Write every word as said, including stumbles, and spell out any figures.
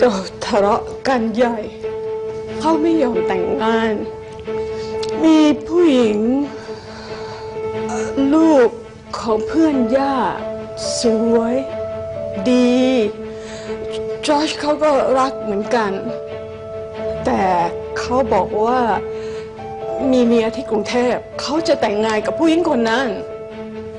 เจ้าทะเลาะกันใหญ่เขาไม่ยอมแต่งงานมีผู้หญิงลูกของเพื่อนย่าสวยดีจอร์จเขาก็รักเหมือนกันแต่เขาบอกว่ามีเมียที่กรุงเทพเขาจะแต่งงานกับผู้หญิงคนนั้น